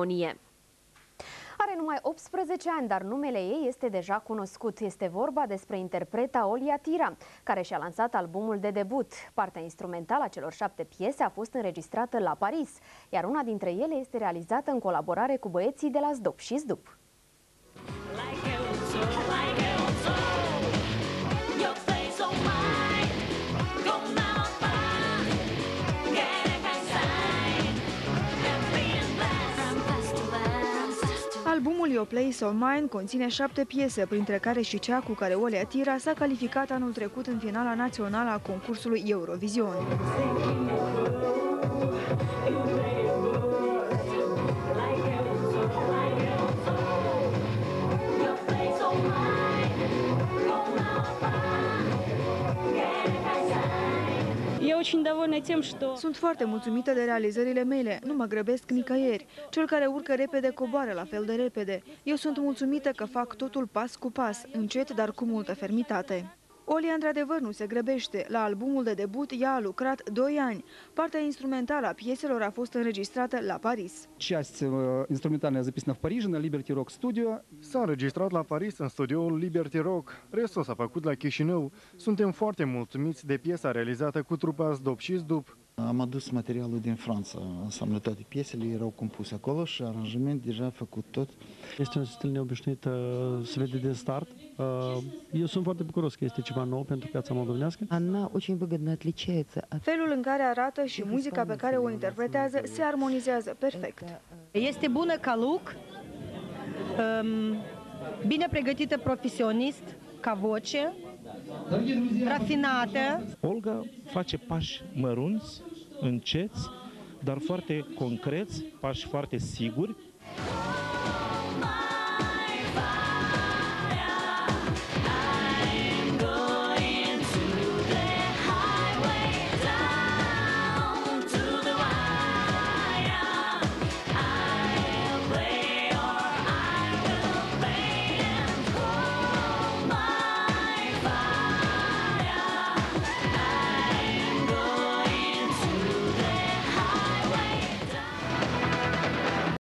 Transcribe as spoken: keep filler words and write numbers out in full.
armonie. Are numai optsprezece ani, dar numele ei este deja cunoscut. Este vorba despre interpreta Olia Tira, care și-a lansat albumul de debut. Partea instrumentală a celor șapte piese a fost înregistrată la Paris, iar una dintre ele este realizată în colaborare cu băieții de la Zdob și Zdub. Albumul Your Place or Mine conține șapte piese, printre care și cea cu care Olia Tira s-a calificat anul trecut în finala națională a concursului Eurovision. Sunt foarte mulțumită de realizările mele, nu mă grăbesc nicăieri. Cel care urcă repede coboară la fel de repede. Eu sunt mulțumită că fac totul pas cu pas, încet, dar cu multă fermitate. Olia într-adevăr nu se grăbește. La albumul de debut ea a lucrat doi ani. Partea instrumentală a pieselor a fost înregistrată la Paris. Часть инструментальная записана в Париже на Liberty Rock Studio. S-a înregistrat la Paris în studioul Liberty Rock. Restul s-a făcut la Chișinău. Suntem foarte mulțumiți de piesa realizată cu trupa Zdob și Zdub. Am adus materialul din Franța, înseamnă toate piesele erau compuse acolo și aranjament deja făcut tot. Este un stil neobișnuit, se vede de start. Eu sunt foarte bucuros că este ceva nou pentru piața moldovenească. Felul în care arată și muzica pe care o interpretează se armonizează perfect. Este bună ca look, bine pregătită profesionist, ca voce, rafinată. Olga face pași mărunți, înceți, dar foarte concreți, pași foarte siguri.